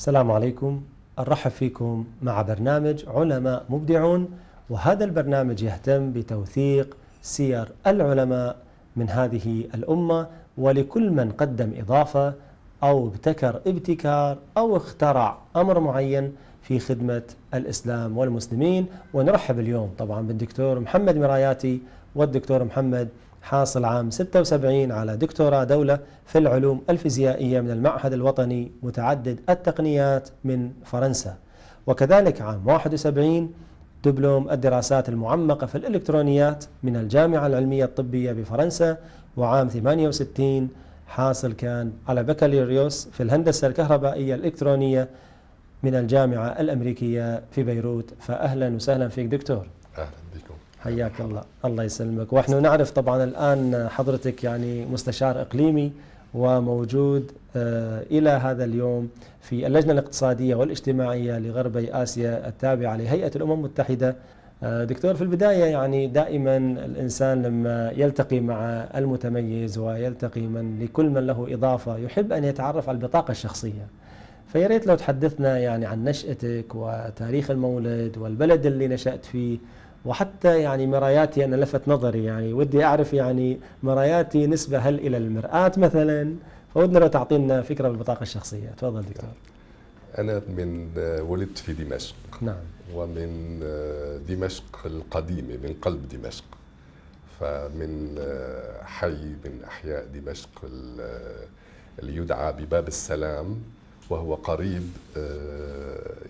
السلام عليكم، أرحب فيكم مع برنامج علماء مبدعون. وهذا البرنامج يهتم بتوثيق سير العلماء من هذه الأمة، ولكل من قدم إضافة أو ابتكر ابتكار أو اخترع أمر معين في خدمة الإسلام والمسلمين. ونرحب اليوم طبعا بالدكتور محمد مراياتي والدكتور محمد حاصل عام 76 على دكتوراه دولة في العلوم الفيزيائية من المعهد الوطني متعدد التقنيات من فرنسا، وكذلك عام 71 دبلوم الدراسات المعمقة في الإلكترونيات من الجامعة العلمية الطبية بفرنسا، وعام 68 حاصل كان على بكالوريوس في الهندسة الكهربائية الإلكترونية من الجامعة الأمريكية في بيروت. فأهلا وسهلا فيك دكتور. أهلا بكم، حياك الله. الله يسلمك. ونحن نعرف طبعا الآن حضرتك يعني مستشار إقليمي وموجود إلى هذا اليوم في اللجنة الاقتصادية والاجتماعية لغربي آسيا التابعة لهيئة الأمم المتحدة. دكتور، في البداية يعني دائما الإنسان لما يلتقي مع المتميز ويلتقي من لكل من له إضافة يحب أن يتعرف على البطاقة الشخصية، فياريت لو تحدثنا يعني عن نشأتك وتاريخ المولد والبلد اللي نشأت فيه، وحتى يعني مراياتي أنا لفت نظري، يعني ودي أعرف يعني مراياتي نسبة هل إلى المرآة مثلا، فودنا لو تعطينا فكرة بالبطاقة الشخصية. تفضل دكتور. أنا ولدت في دمشق. نعم. ومن دمشق القديمة، من قلب دمشق، فمن حي من أحياء دمشق اللي يدعى بباب السلام، وهو قريب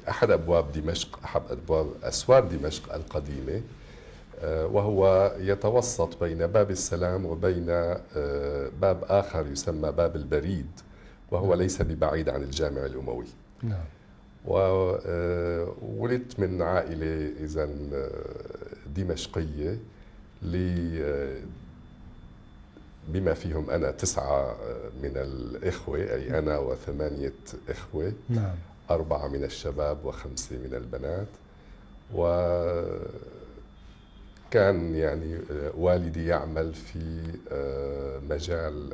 أحد أبواب دمشق، أحد أبواب أسوار دمشق القديمة، وهو يتوسط بين باب السلام وبين باب آخر يسمى باب البريد، وهو ليس ببعيد عن الجامع الأموي. نعم. وولدت من عائلة إذا دمشقية، بما فيهم أنا 9 من الإخوة، أي أنا و8 إخوة. نعم. 4 من الشباب و5 من البنات. وكان يعني والدي يعمل في مجال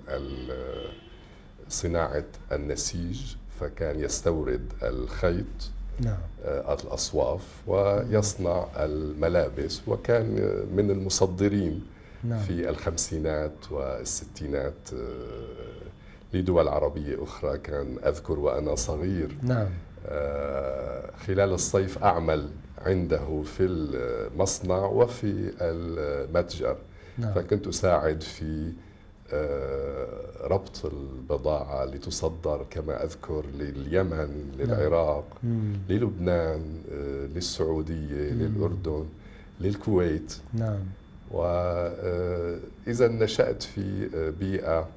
صناعة النسيج، فكان يستورد الخيط. نعم. الأصواف، ويصنع الملابس، وكان من المصدرين. نعم. في الخمسينات والستينات لدول عربية أخرى. كان أذكر وأنا صغير. نعم. خلال الصيف أعمل عنده في المصنع وفي المتجر. نعم. فكنت أساعد في ربط البضاعة لتصدر كما أذكر لليمن، للعراق، للبنان، للسعودية، للأردن، للكويت. نعم. وإذا نشأت في بيئة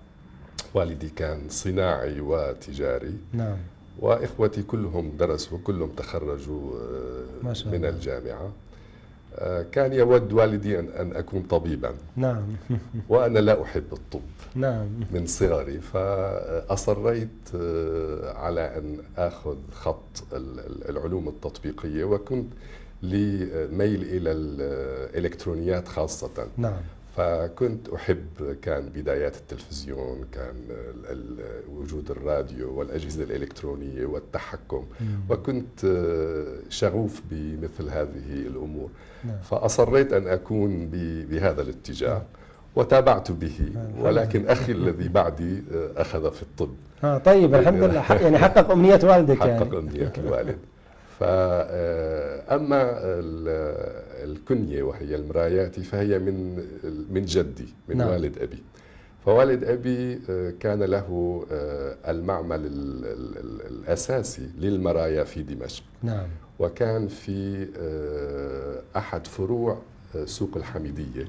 والدي كان صناعي وتجاري. نعم. وإخوتي كلهم درسوا، كلهم تخرجوا من الجامعة. كان يود والدي أن أكون طبيبا. نعم. وأنا لا أحب الطب. نعم. من صغري، فأصريت على أن أخذ خط العلوم التطبيقية، وكنت لميل إلى الإلكترونيات خاصة. نعم. فكنت أحب، كان بدايات التلفزيون، كان وجود الراديو والأجهزة الإلكترونية والتحكم. وكنت شغوف بمثل هذه الأمور. نعم. فأصريت أن أكون بهذا الاتجاه. نعم. وتابعت به، ولكن أخي الذي بعدي أخذ في الطب. طيب، الحمد لله. يعني حقق أمنية والدك. يعني حقق أمنية الوالد. فأما الكنية وهي المراياتي فهي من جدي، من نعم. والد أبي. فوالد أبي كان له المعمل الأساسي للمرايا في دمشق. نعم. وكان في أحد فروع سوق الحميدية،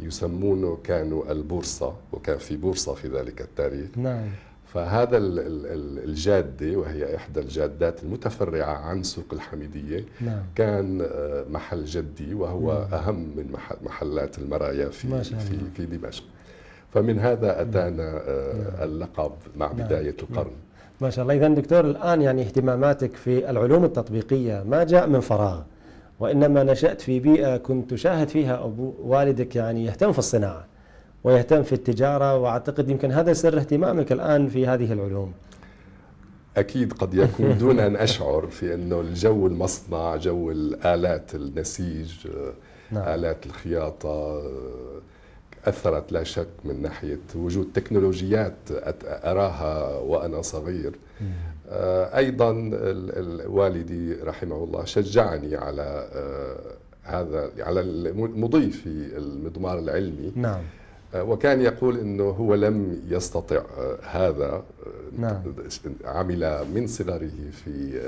يسمونه كانوا البورصة، وكان في بورصة في ذلك التاريخ. نعم. فهذا الجادة، وهي إحدى الجادات المتفرعة عن سوق الحميدية. نعم. كان محل جدي، وهو أهم من محلات المرايا في دمشق. فمن هذا أتانا اللقب مع بداية القرن. ما شاء الله. إذا دكتور، الآن يعني اهتماماتك في العلوم التطبيقية ما جاء من فراغ، وإنما نشأت في بيئة كنت تشاهد فيها والدك يعني يهتم في الصناعة ويهتم في التجارة، وأعتقد يمكن هذا سر اهتمامك الآن في هذه العلوم. أكيد قد يكون دون أن أشعر في أنه الجو المصنع، جو الآلات، النسيج، آلات الخياطة أثرت لا شك من ناحية وجود تكنولوجيات أراها وأنا صغير. أيضا والدي رحمه الله شجعني على هذا، على المضي في المضمار العلمي. نعم. وكان يقول أنه هو لم يستطع هذا. نعم. عمل من صغره في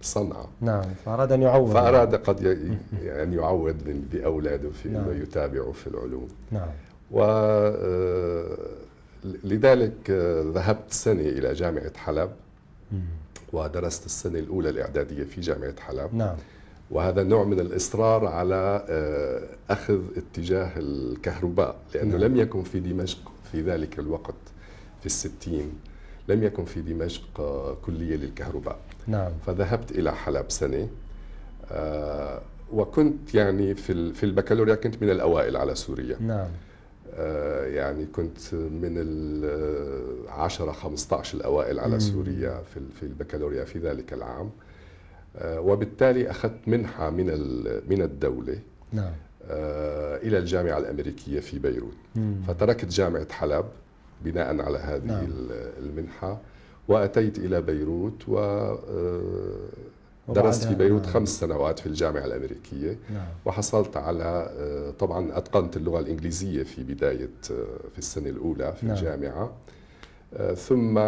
الصنعة. نعم. فأراد أن يعود. فأراد قد أن يعود بأولاده في أنه يتابعوا في العلوم. نعم. ولذلك ذهبت سنة إلى جامعة حلب ودرست السنة الأولى الإعدادية في جامعة حلب. نعم. وهذا نوع من الإصرار على أخذ اتجاه الكهرباء، لأنه لم يكن في دمشق في ذلك الوقت في الستين لم يكن في دمشق كلية للكهرباء. نعم. فذهبت إلى حلب سنة، وكنت يعني في البكالوريا كنت من الأوائل على سوريا. نعم. يعني كنت من 10-15 الأوائل على سوريا في البكالوريا في ذلك العام، وبالتالي أخذت منحة من الدولة. نعم. إلى الجامعة الأمريكية في بيروت. فتركت جامعة حلب بناء على هذه المنحة وأتيت إلى بيروت ودرست في بيروت 5 سنوات في الجامعة الأمريكية. نعم. وحصلت على طبعا أتقنت اللغة الإنجليزية في بداية في السنة الأولى في الجامعة، ثم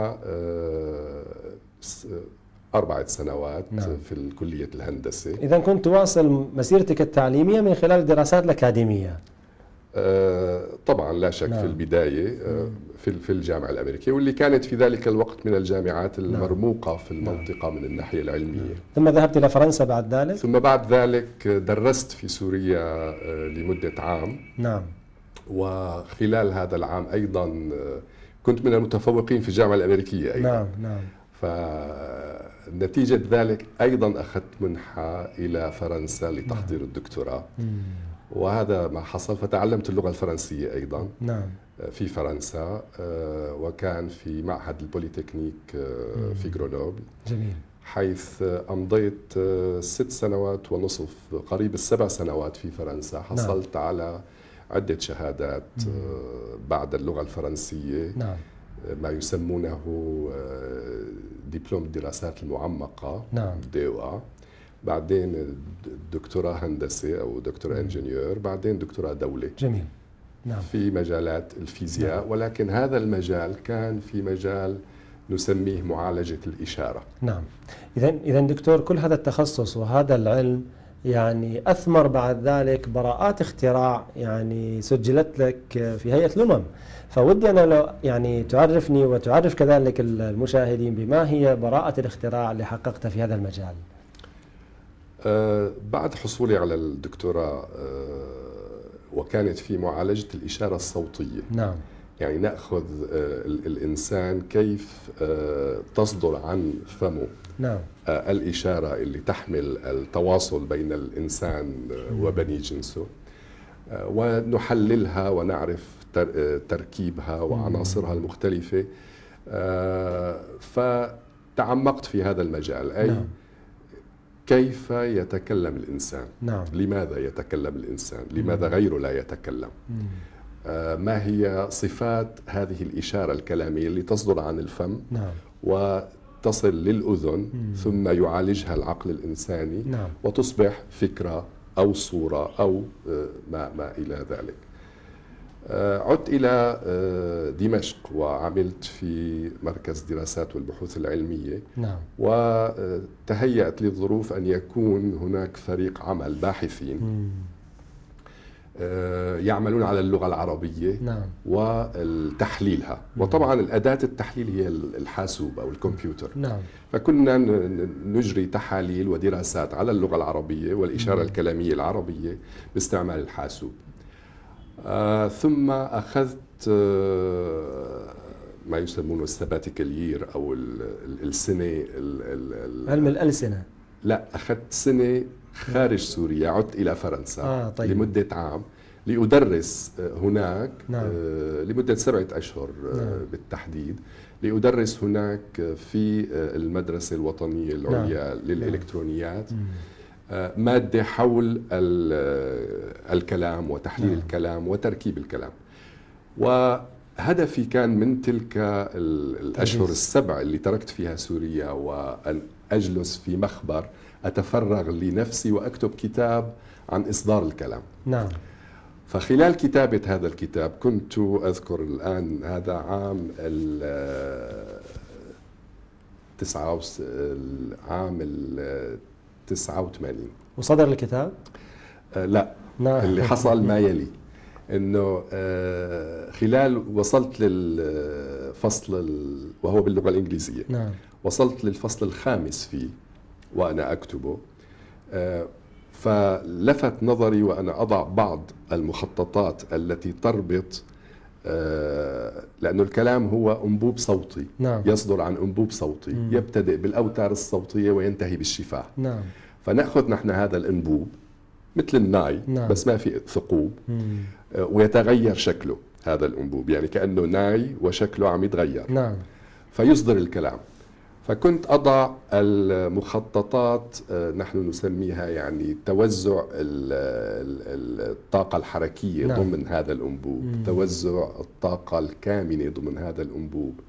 4 سنوات في كلية الهندسة. إذا كنت تواصل مسيرتك التعليمية من خلال الدراسات الأكاديمية. طبعا لا شك. في البداية في الجامعة الأمريكية، واللي كانت في ذلك الوقت من الجامعات المرموقة في المنطقة من الناحية العلمية. ثم ذهبت إلى فرنسا بعد ذلك. ثم بعد ذلك درست في سوريا لمدة عام. نعم. وخلال هذا العام أيضا كنت من المتفوقين في الجامعة الأمريكية أيضا. نعم. نعم. فنتيجة ذلك أيضا أخذت منحة إلى فرنسا لتحضير الدكتوراه. وهذا ما حصل. فتعلمت اللغة الفرنسية أيضا. نعم. في فرنسا، وكان في معهد البوليتكنيك في غرونوبل. جميل. حيث أمضيت 6 سنوات ونصف، قريب 7 سنوات في فرنسا. حصلت على عدة شهادات بعد اللغة الفرنسية. نعم. ما يسمونه دبلوم الدراسات المعمقة. نعم. DEA، بعدين دكتوراه هندسة أو دكتوراه انجنيور، بعدين دكتوراه دولة. جميل. نعم. في مجالات الفيزياء. نعم. ولكن هذا المجال كان في مجال نسميه معالجة الإشارة. نعم. إذا دكتور، كل هذا التخصص وهذا العلم يعني أثمر بعد ذلك براءات اختراع يعني سجلت لك في هيئة الأمم. فودي أنا لو يعني تعرفني وتعرف كذلك المشاهدين بما هي براءة الاختراع اللي حققتها في هذا المجال. بعد حصولي على الدكتوراه وكانت في معالجة الإشارة الصوتية. نعم. يعني نأخذ الإنسان كيف تصدر عن فمه. نعم. الإشارة اللي تحمل التواصل بين الإنسان وبني جنسه، ونحللها ونعرف تركيبها وعناصرها المختلفة. فتعمقت في هذا المجال. أي كيف يتكلم الإنسان؟ نعم. لماذا يتكلم الإنسان؟ لماذا غيره لا يتكلم؟ ما هي صفات هذه الإشارة الكلامية اللي تصدر عن الفم وتصل للأذن ثم يعالجها العقل الإنساني وتصبح فكرة أو صورة أو ما إلى ذلك. عدت إلى دمشق وعملت في مركز دراسات والبحوث العلمية. نعم. وتهيأت للظروف أن يكون هناك فريق عمل باحثين يعملون على اللغة العربية. نعم. وتحليلها. وطبعا الأداة التحليل هي الحاسوب أو الكمبيوتر. نعم. فكنا نجري تحاليل ودراسات على اللغة العربية والإشارة الكلامية العربية باستعمال الحاسوب. ثم أخذت ما يسمونه السباتيكال يير أو السنة علم الألسنة. لا، أخذت سنة خارج سوريا. عدت إلى فرنسا. طيب. لمدة عام لأدرس هناك لمدة 7 أشهر بالتحديد، لأدرس هناك في المدرسة الوطنية العليا للالكترونيات مادة حول الكلام وتحليل الكلام وتركيب الكلام. وهدفي كان من تلك الأشهر السبع اللي تركت فيها سوريا وأن أجلس في مخبر أتفرغ لنفسي وأكتب كتاب عن إصدار الكلام. نعم. فخلال كتابة هذا الكتاب كنت أذكر الآن هذا عام ال 89 وصدر الكتاب؟ لا نعم. اللي حصل ما يلي إنه خلال وصلت للفصل وهو باللغة الإنجليزية. نعم. وصلت للفصل الخامس فيه وأنا أكتبه، فلفت نظري وأنا أضع بعض المخططات التي تربط، لأن الكلام هو أنبوب صوتي. نعم. يصدر عن أنبوب صوتي يبتدئ بالأوتار الصوتية وينتهي بالشفاه. نعم. فنأخذ نحن هذا الأنبوب مثل الناي. نعم. بس ما في ثقوب. ويتغير شكله هذا الأنبوب، يعني كأنه ناي وشكله عم يتغير. نعم. فيصدر الكلام. فكنت أضع المخططات، نحن نسميها يعني توزع الطاقة الحركية. نعم. ضمن هذا الأنبوب، توزع الطاقة الكامنة ضمن هذا الأنبوب،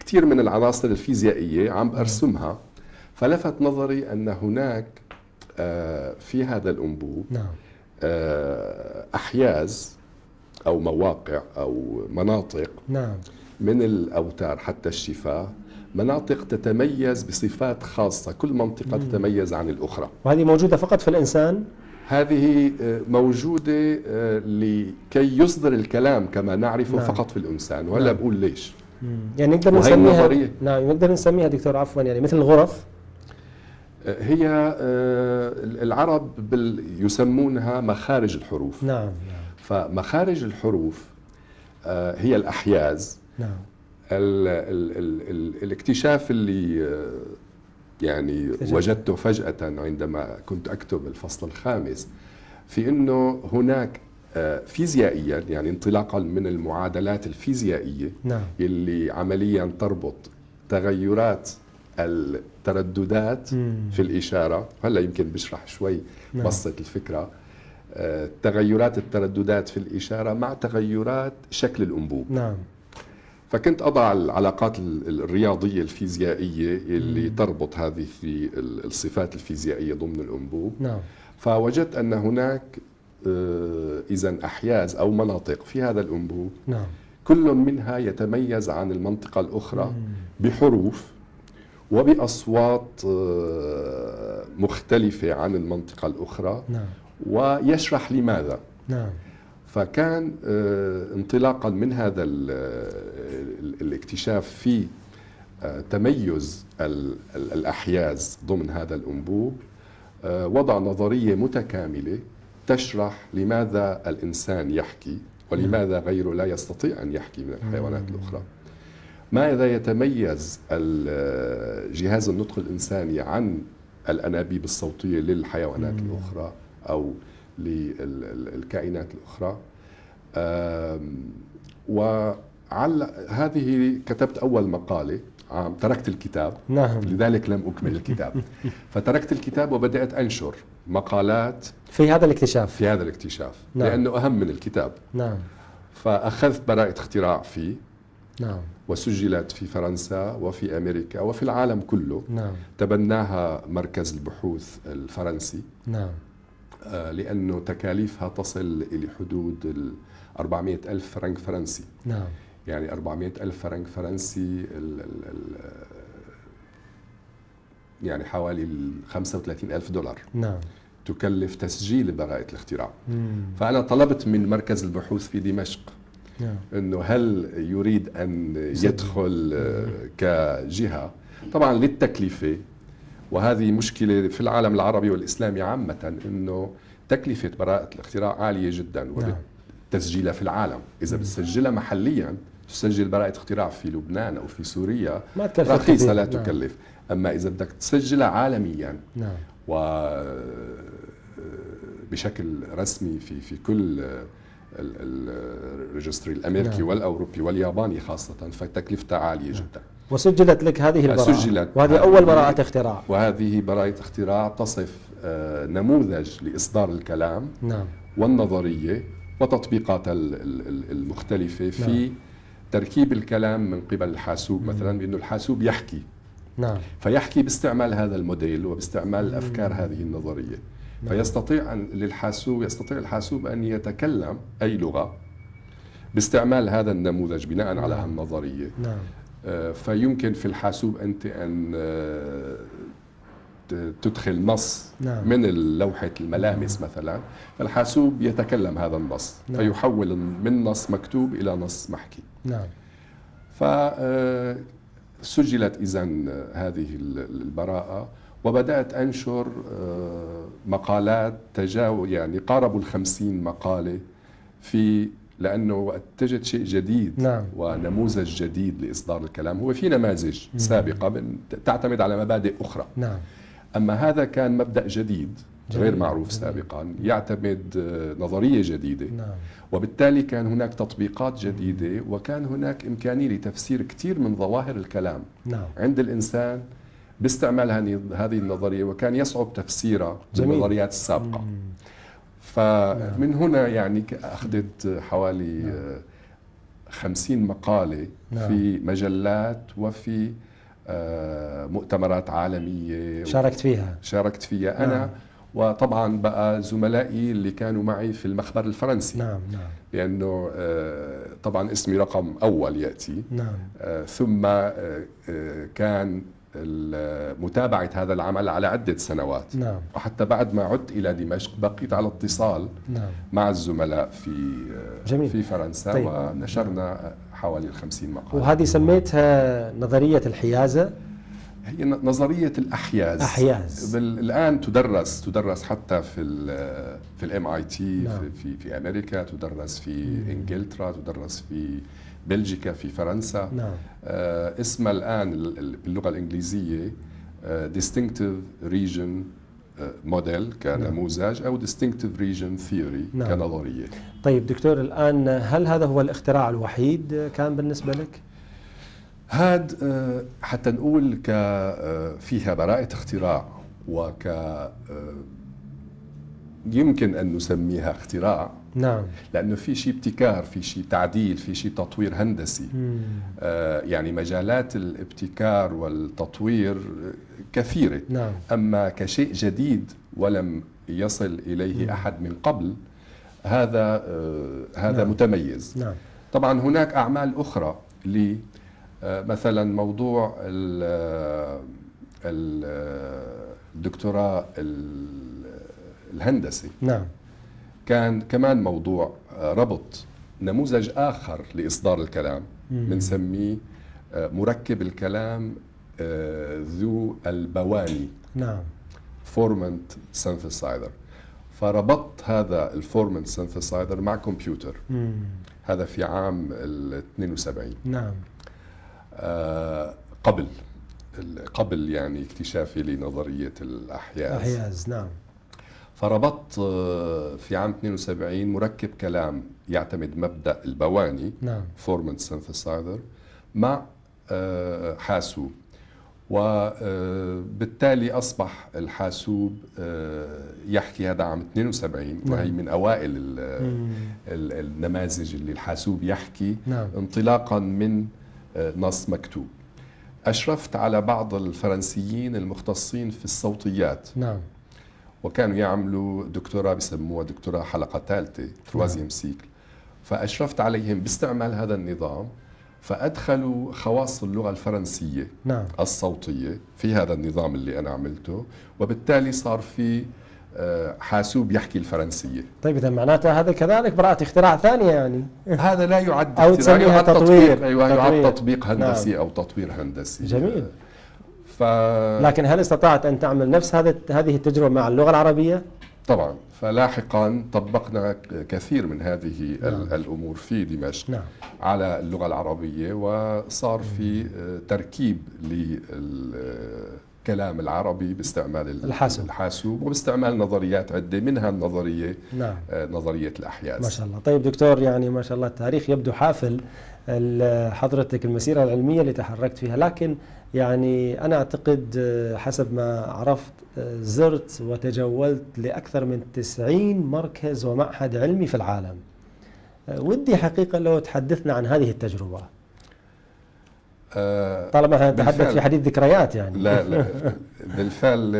كثير من العناصر الفيزيائية عم أرسمها. فلفت نظري أن هناك في هذا الأنبوب أحياز أو مواقع أو مناطق. نعم. من الأوتار حتى الشفاه، مناطق تتميز بصفات خاصة، كل منطقة تتميز عن الأخرى. وهذه موجودة فقط في الإنسان؟ هذه موجودة لكي يصدر الكلام كما نعرفه. نعم. فقط في الإنسان. وهلا نعم. بقول ليش. يعني نقدر نسميها نظرية. نعم، نقدر نسميها دكتور عفوا يعني مثل الغرف. هي العرب يسمونها مخارج الحروف. نعم. فمخارج الحروف هي الأحياز. نعم. الاكتشاف اللي يعني وجدته فجأة عندما كنت أكتب الفصل الخامس، في أنه هناك فيزيائيا يعني انطلاقا من المعادلات الفيزيائية. نعم. اللي عمليا تربط تغيرات الترددات في الإشارة، هلا يمكن بشرح شوي بسط الفكرة، تغيرات الترددات في الإشارة مع تغيرات شكل الأنبوب. نعم. فكنت أضع العلاقات الرياضية الفيزيائية اللي تربط هذه الصفات الفيزيائية ضمن الأنبوب. نعم. فوجدت أن هناك إذا أحياز أو مناطق في هذا الأنبوب. نعم. كل منها يتميز عن المنطقة الأخرى بحروف وبأصوات مختلفة عن المنطقة الأخرى. نعم. ويشرح لماذا. نعم. فكان انطلاقا من هذا الاكتشاف في تميز الأحياز ضمن هذا الأنبوب، وضع نظرية متكاملة تشرح لماذا الإنسان يحكي ولماذا غيره لا يستطيع أن يحكي من الحيوانات الأخرى، ماذا يتميز جهاز النطق الإنساني عن الأنابيب الصوتية للحيوانات الأخرى أو للكائنات الأخرى. وعلى هذه كتبت أول مقالة. تركت الكتاب. نعم. لذلك لم أكمل الكتاب. فتركت الكتاب وبدأت أنشر مقالات في هذا الاكتشاف. في هذا الاكتشاف. نعم. لأنه أهم من الكتاب. نعم. فأخذت براءة اختراع فيه. نعم. وسجلت في فرنسا وفي أمريكا وفي العالم كله. نعم. تبناها مركز البحوث الفرنسي. نعم. لأنه تكاليفها تصل إلى حدود 400,000 فرنك فرنسي. نعم. يعني 400,000 فرنك فرنسي يعني حوالي 35,000 دولار. نعم. تكلف تسجيل براءة الاختراع. فأنا طلبت من مركز البحوث في دمشق. نعم. أنه هل يريد أن يدخل كجهة طبعا للتكلفة، وهذه مشكلة في العالم العربي والإسلامي عامة، أنه تكلفة براءة الاختراع عالية جدا وتسجيلها في العالم. إذا بتسجلها محليا، تسجل براءة اختراع في لبنان أو في سوريا رخيصة لا تكلف. أما إذا بدك تسجلها عالميا و بشكل رسمي في كل الريجستري الامريكي نعم. والاوروبي والياباني خاصه، فتكلفتها عاليه نعم. جدا. وسجلت لك هذه البراءة، وهذه أول براءة اختراع، وهذه براءة اختراع تصف نموذج لإصدار الكلام نعم. والنظرية وتطبيقات المختلفة في نعم. تركيب الكلام من قبل الحاسوب مثلا، بأنه الحاسوب يحكي نعم. فيحكي باستعمال هذا الموديل وباستعمال أفكار هذه النظرية نعم. فيستطيع يستطيع الحاسوب أن يتكلم أي لغة باستعمال هذا النموذج بناء نعم. على النظرية نعم. فيمكن في الحاسوب أنت أن تدخل نص نعم. من لوحة الملامس نعم. مثلا، فالحاسوب يتكلم هذا النص نعم. فيحول من نص مكتوب إلى نص محكي نعم. فسجلت إذن هذه البراءة، وبدأت أنشر مقالات قاربوا 50 مقالة في، لأنه وقت تجد شيء جديد نعم. ونموذج جديد لإصدار الكلام، هو في نماذج نعم. سابقة تعتمد على مبادئ أخرى نعم. أما هذا كان مبدأ جديد غير معروف نعم. سابقا، يعتمد نظرية جديدة نعم. وبالتالي كان هناك تطبيقات جديدة، وكان هناك إمكانية لتفسير كثير من ظواهر الكلام نعم. عند الإنسان باستعمال هذه النظرية، وكان يصعب تفسيرها بالنظريات السابقة فمن هنا أخذت حوالي 50 مقالة في مجلات وفي مؤتمرات عالمية شاركت فيها أنا وطبعا بقى زملائي اللي كانوا معي في المخبر الفرنسي نعم. لأنه طبعا اسمي رقم أول يأتي نعم. ثم كان متابعة هذا العمل على عدة سنوات نعم. وحتى بعد ما عدت إلى دمشق بقيت على اتصال نعم. مع الزملاء في فرنسا طيب. ونشرنا نعم. حوالي 50 مقال. وهذه سميتها نظرية الحيازة، هي نظرية الأحياز الآن تدرس حتى في MIT نعم. في أمريكا، تدرس في إنجلترا، تدرس في بلجيكا، في فرنسا نعم. اسمها الآن باللغة الإنجليزية distinctive region model كنموذج، أو distinctive region theory نعم. كنظرية. طيب دكتور، الآن هل هذا هو الاختراع الوحيد كان بالنسبة لك؟ هاد حتى نقول فيها براءة اختراع، وك يمكن أن نسميها اختراع نعم، لأنه في شيء ابتكار، في شيء تعديل، في شيء تطوير هندسي مجالات الابتكار والتطوير كثيرة نعم. أما كشيء جديد ولم يصل إليه أحد من قبل، هذا نعم. متميز نعم. طبعا هناك أعمال أخرى لي، مثلا موضوع الدكتوراه الهندسي نعم، كان كمان موضوع ربط نموذج آخر لإصدار الكلام بنسميه مركب الكلام ذو البواني نعم، فورمنت سنثيسايدر. فربطت هذا الفورمنت سنثيسايدر مع كمبيوتر هذا في عام 72 نعم، قبل اكتشافي لنظرية الأحياز نعم. فربطت في عام 72 مركب كلام يعتمد مبدأ البواني نعم. فورمنت سنثيسايدر مع حاسوب، وبالتالي أصبح الحاسوب يحكي. هذا عام 72 نعم. وهي من أوائل النماذج اللي الحاسوب يحكي نعم. انطلاقا من نص مكتوب. أشرفت على بعض الفرنسيين المختصين في الصوتيات نعم، وكانوا يعملوا دكتوراه بسموها دكتوراه حلقة ثالثة تروازيم سيكل، فأشرفت عليهم باستعمال هذا النظام، فأدخلوا خواص اللغة الفرنسية نعم. الصوتية في هذا النظام اللي أنا عملته، وبالتالي صار في حاسوب يحكي الفرنسية. طيب إذا معناته هذا كذلك براءة اختراع ثانية هذا لا يعد أو تسميها تطوير. أيوة يعد تطبيق هندسي نعم. أو تطوير هندسي جميل. لكن هل استطعت أن تعمل نفس هذه التجربة مع اللغة العربية؟ طبعا، فلاحقا طبقنا كثير من هذه نعم. الأمور في دمشق نعم. على اللغة العربية، وصار في تركيب الكلام العربي باستعمال الحاسوب وباستعمال نظريات عدة منها النظرية نعم. نظرية الأحياز. ما شاء الله. طيب دكتور يعني ما شاء الله التاريخ يبدو حافل حضرتك المسيرة العلمية اللي تحركت فيها، لكن يعني أنا أعتقد حسب ما عرفت زرت وتجولت لأكثر من 90 مركز ومعهد علمي في العالم. ودي حقيقة لو تحدثنا عن هذه التجربة. طالما نتحدث في حديث ذكريات يعني. لا لا بالفعل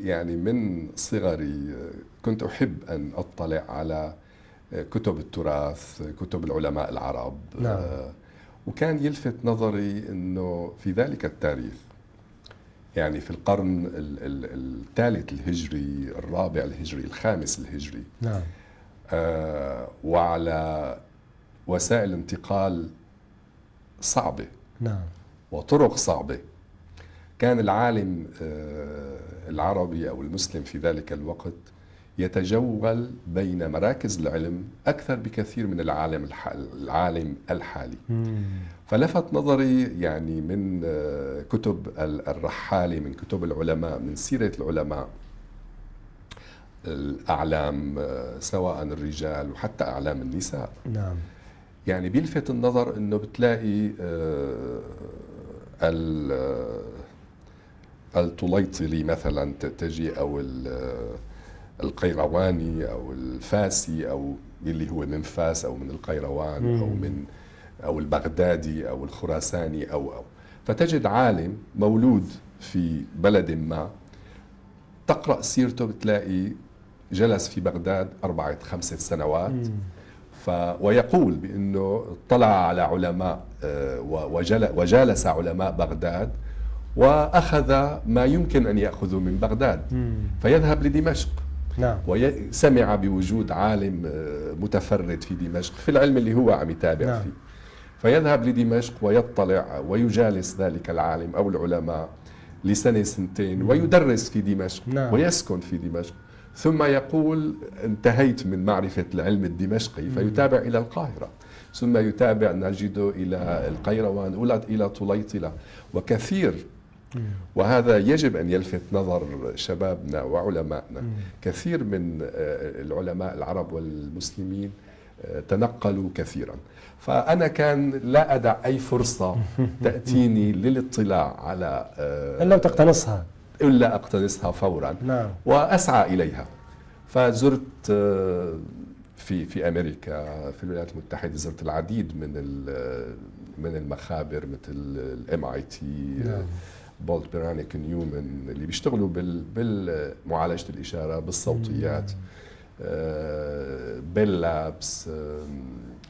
يعني من صغري كنت أحب أن أطلع على كتب التراث، كتب العلماء العرب نعم. وكان يلفت نظري أنه في ذلك التاريخ يعني في القرن الثالث الهجري الرابع الهجري الخامس الهجري نعم. وعلى وسائل انتقال صعبة نعم. وطرق صعبة كان العالم العربي أو المسلم في ذلك الوقت يتجول بين مراكز العلم أكثر بكثير من العالم الحالي. فلفت نظري يعني من كتب الرحالي، من كتب العلماء، من سيرة العلماء الأعلام سواء الرجال وحتى أعلام النساء نعم. يعني بيلفت النظر أنه بتلاقي الطليطلي مثلا تجي أو القيرواني أو الفاسي أو اللي هو من فاس أو من القيروان أو البغدادي أو الخراساني أو فتجد عالم مولود في بلد ما تقرأ سيرته بتلاقي جلس في بغداد 4-5 سنوات ويقول بأنه اطلع على علماء وجالس علماء بغداد وأخذ ما يمكن أن يأخذه من بغداد فيذهب لدمشق نعم. وسمع بوجود عالم متفرد في دمشق في العلم اللي هو عم يتابع نعم. فيه فيذهب لدمشق ويطلع ويجالس ذلك العالم أو العلماء لسنة سنتين ويدرس في دمشق نعم. ويسكن في دمشق ثم يقول انتهيت من معرفة العلم الدمشقي فيتابع إلى القاهرة ثم يتابع نجده إلى القيروان إلى طليطلة وكثير. وهذا يجب أن يلفت نظر شبابنا وعلمائنا. كثير من العلماء العرب والمسلمين تنقلوا كثيرا فأنا كان لا أدع أي فرصة تأتيني للاطلاع على إلا تقتنصها إلا أقتنصها فورا نعم. وأسعى إليها. فزرت في أمريكا في الولايات المتحدة زرت العديد من المخابر مثل الام اي تي بولت برانيك نيومن اللي بيشتغلوا بالمعالجة الإشارة بالصوتيات بيل لابس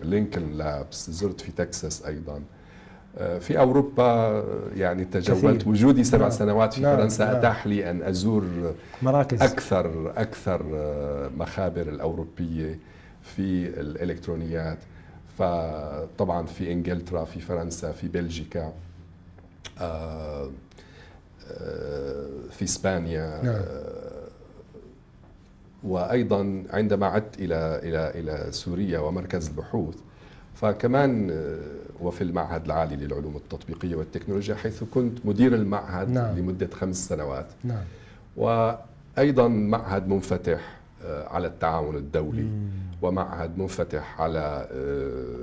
لينكولن لابس زرت في تكساس أيضا في أوروبا يعني تجولت وجودي 7 سنوات في فرنسا أتاح لي أن أزور مراكز أكثر مخابر الأوروبية في الإلكترونيات فطبعا في إنجلترا في فرنسا في بلجيكا في إسبانيا وأيضا عندما عدت إلى سوريا ومركز البحوث فكمان وفي المعهد العالي للعلوم التطبيقية والتكنولوجيا حيث كنت مدير المعهد نعم. لمدة 5 سنوات نعم. وأيضا معهد منفتح على التعاون الدولي ومعهد منفتح على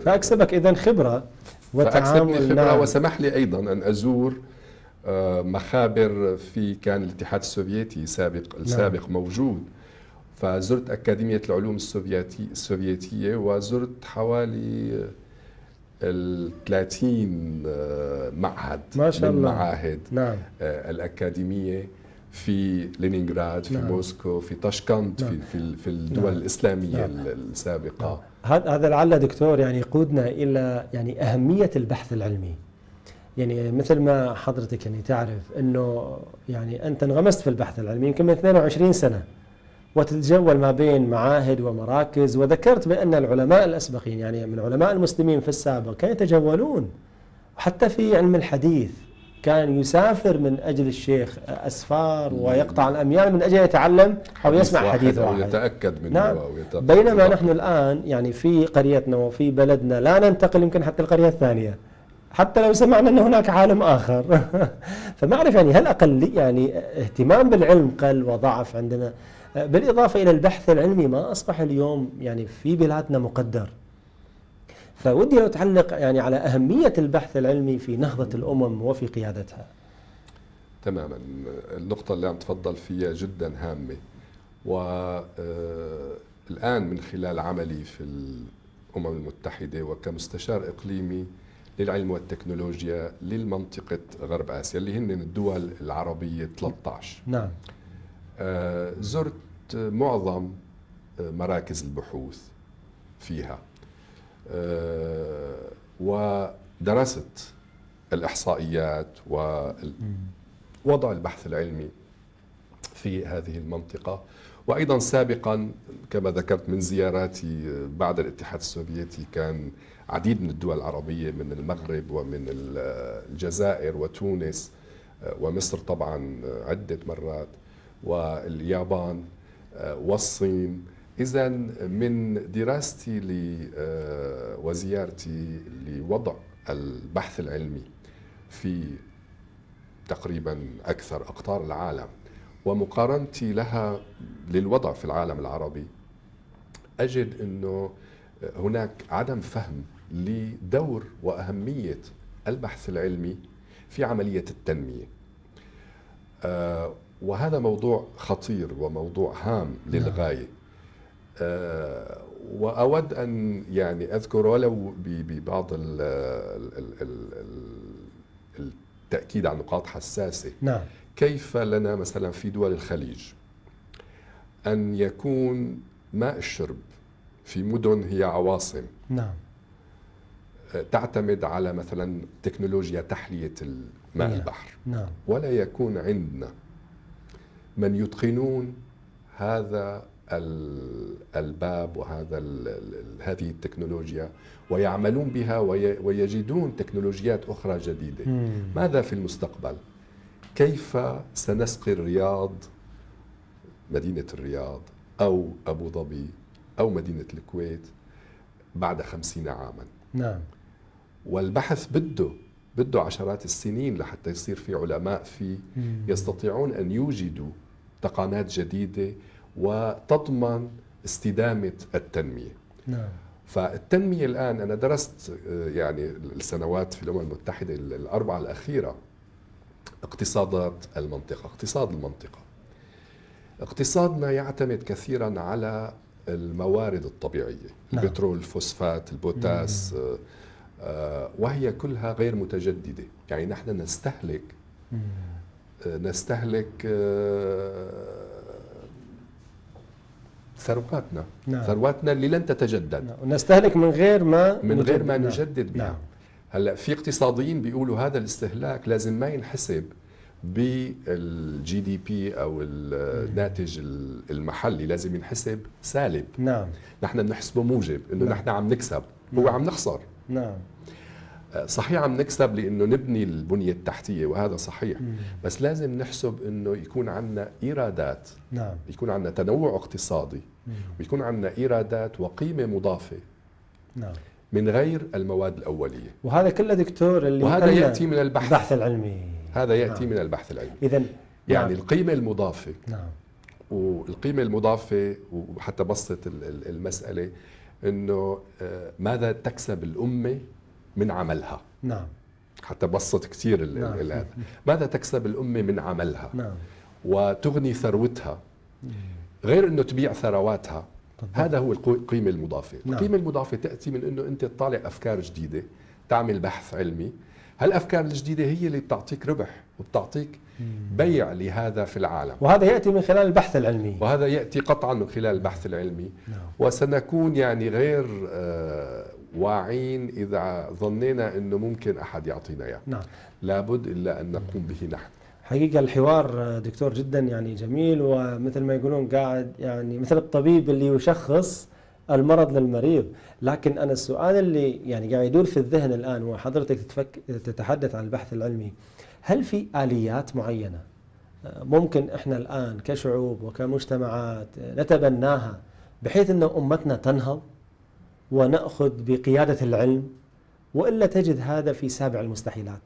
فأكسبك إذن خبرة وتعامل نعم. وسمح لي أيضا أن أزور مخابر في كان الاتحاد السوفيتي السابق نعم. موجود فزرت أكاديمية العلوم السوفيتيه وزرت حوالي 30 معهد ما شاء الله. من معاهد نعم. الأكاديمية في لينينغراد في نعم. موسكو في طشقند نعم. في الدول نعم. الإسلامية نعم. السابقة. هذا لعل دكتور يعني يقودنا إلى يعني أهمية البحث العلمي. يعني مثل ما حضرتك يعني تعرف أنه يعني أنت انغمست في البحث العلمي يمكن من 22 سنة وتتجول ما بين معاهد ومراكز وذكرت بأن العلماء الأسبقين يعني من علماء المسلمين في السابق كانوا يتجولون حتى في علم الحديث كان يسافر من أجل الشيخ أسفار ويقطع الأميال من أجل يتعلم أو يسمع حديث واحد ويتأكد منه نعم. بينما نحن الآن يعني في قريتنا وفي بلدنا لا ننتقل يمكن حتى القرية الثانية حتى لو سمعنا أن هناك عالم آخر. فمعرف يعني هل أقل يعني اهتمام بالعلم قل وضعف عندنا، بالإضافة إلى البحث العلمي ما أصبح اليوم يعني في بلادنا مقدر. فودي لو تعلق يعني على أهمية البحث العلمي في نهضة الأمم وفي قيادتها. تماما، النقطة اللي عم تفضل فيها جدا هامة، والآن من خلال عملي في الأمم المتحدة وكمستشار إقليمي للعلم والتكنولوجيا للمنطقة غرب آسيا اللي هن الدول العربية 13. نعم. زرت معظم مراكز البحوث فيها ودرست الإحصائيات ووضع البحث العلمي في هذه المنطقة، وأيضا سابقا كما ذكرت من زياراتي بعد الاتحاد السوفيتي كان عديد من الدول العربية من المغرب ومن الجزائر وتونس ومصر طبعا عدة مرات واليابان والصين. إذا من دراستي وزيارتي لوضع البحث العلمي في تقريبا أكثر أقطار العالم ومقارنتي لها للوضع في العالم العربي، أجد أنه هناك عدم فهم لدور وأهمية البحث العلمي في عملية التنمية، وهذا موضوع خطير وموضوع هام للغاية. وأود أن يعني أذكر ولو ببعض التأكيد على نقاط حساسة. نعم. كيف لنا مثلا في دول الخليج أن يكون ماء الشرب في مدن هي عواصم. نعم. تعتمد على مثلا تكنولوجيا تحلية ماء البحر. نعم. ولا يكون عندنا من يتقنون هذا الباب وهذا هذه التكنولوجيا ويعملون بها ويجدون تكنولوجيات أخرى جديدة. ماذا في المستقبل؟ كيف سنسقي الرياض، مدينة الرياض أو أبو ظبي أو مدينة الكويت بعد 50 عاما؟ نعم. والبحث بده عشرات السنين لحتى يصير في علماء فيه يستطيعون أن يوجدوا تقنيات جديدة وتضمن استدامة التنمية. نعم. فالتنمية الآن أنا درست يعني السنوات في الأمم المتحدة الأربعة الأخيرة اقتصادات المنطقة، اقتصاد المنطقة. اقتصادنا يعتمد كثيرا على الموارد الطبيعية، البترول، الفوسفات، البوتاس، وهي كلها غير متجددة، يعني نحن نستهلك ثرواتنا. نعم. ثرواتنا اللي لن تتجدد. نعم. نستهلك من غير ما نجدد بها. نعم. هلا في اقتصاديين بيقولوا هذا الاستهلاك لازم ما ينحسب بالجي دي بي او الناتج المحلي، لازم ينحسب سالب. نعم. نحن بنحسبه موجب، انه نحن عم نكسب. نعم. هو عم نخسر. نعم. صحيح عم نكسب لانه نبني البنيه التحتيه وهذا صحيح، بس لازم نحسب انه يكون عندنا ايرادات. نعم. يكون عندنا تنوع اقتصادي ويكون عندنا ايرادات وقيمه مضافه. نعم. من غير المواد الاوليه، وهذا كله دكتور اللي وهذا ياتي من البحث العلمي. هذا ياتي من البحث العلمي. اذا يعني القيمه المضافه. نعم. والقيمه المضافه، وحتى بسط المساله انه ماذا تكسب الامه من عملها. نعم. حتى بسط كثير هذا. ماذا تكسب الامه من عملها؟ نعم. وتغني ثروتها غير انه تبيع ثرواتها. طبعا. هذا هو القيمة المضافة. نعم. القيمة المضافة تأتي من أنه أنت تطالع أفكار جديدة، تعمل بحث علمي، هالأفكار الجديدة هي اللي بتعطيك ربح وبتعطيك بيع لهذا في العالم، وهذا يأتي من خلال البحث العلمي. وهذا يأتي قطعا من خلال البحث العلمي. نعم. وسنكون يعني غير واعين إذا ظنينا أنه ممكن أحد يعطينا إياه. نعم. لابد إلا أن نقوم به نحن. حقيقة الحوار دكتور جدا يعني جميل، ومثل ما يقولون قاعد يعني مثل الطبيب اللي يشخص المرض للمريض. لكن أنا السؤال اللي يعني قاعد يدور في الذهن الآن وحضرتك تتحدث عن البحث العلمي، هل في آليات معينة ممكن إحنا الآن كشعوب وكمجتمعات نتبناها بحيث أن أمتنا تنهض ونأخذ بقيادة العلم وإلا تجد هذا في سابع المستحيلات.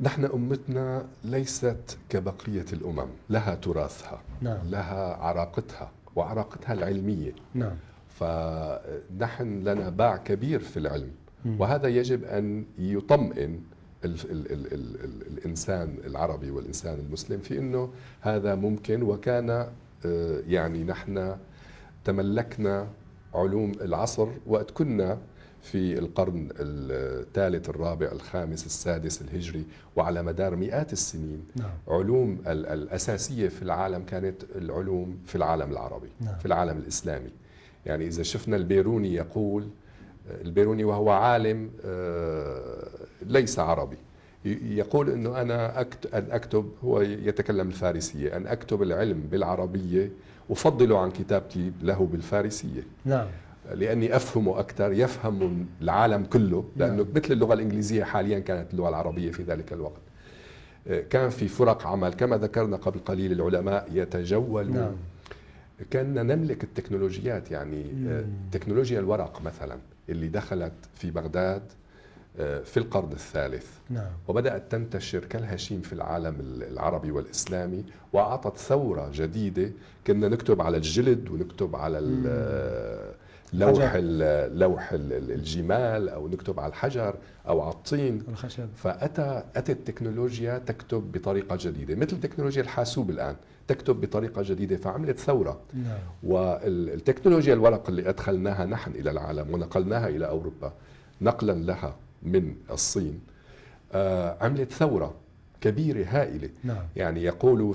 نحن أمتنا ليست كبقية الأمم، لها تراثها، نعم. لها عراقتها وعراقتها العلمية، نعم. فنحن لنا باع كبير في العلم، وهذا يجب أن يطمئن الإنسان العربي والإنسان المسلم في أنه هذا ممكن. وكان يعني نحن تملكنا علوم العصر وقت كنا في القرن الثالث الرابع الخامس السادس الهجري، وعلى مدار مئات السنين، نعم. علوم الأساسية في العالم كانت العلوم في العالم العربي، نعم. في العالم الإسلامي. يعني إذا شفنا البيروني يقول، البيروني وهو عالم ليس عربي، يقول أنه أنا أكتب، هو يتكلم الفارسية، أن أكتب العلم بالعربية أفضله عن كتابتي له بالفارسية، نعم. لأني أفهمه أكثر، يفهم العالم كله، لأنه مثل اللغة الإنجليزية حاليا كانت اللغة العربية في ذلك الوقت. كان في فرق عمل كما ذكرنا قبل قليل، العلماء يتجولون، نعم. كنا نملك التكنولوجيات، يعني تكنولوجيا الورق مثلا اللي دخلت في بغداد في القرن الثالث، نعم. وبدأت تنتشر كالهشيم في العالم العربي والإسلامي، وأعطت ثورة جديدة. كنا نكتب على الجلد ونكتب على لوح الجمال، أو نكتب على الحجر أو على الطين، الخشب. فأتت التكنولوجيا تكتب بطريقة جديدة، مثل تكنولوجيا الحاسوب الآن تكتب بطريقة جديدة، فعملت ثورة، نعم. والتكنولوجيا الورق اللي أدخلناها نحن إلى العالم ونقلناها إلى أوروبا نقلا لها من الصين، عملت ثورة كبيرة هائلة، نعم. يعني يقولوا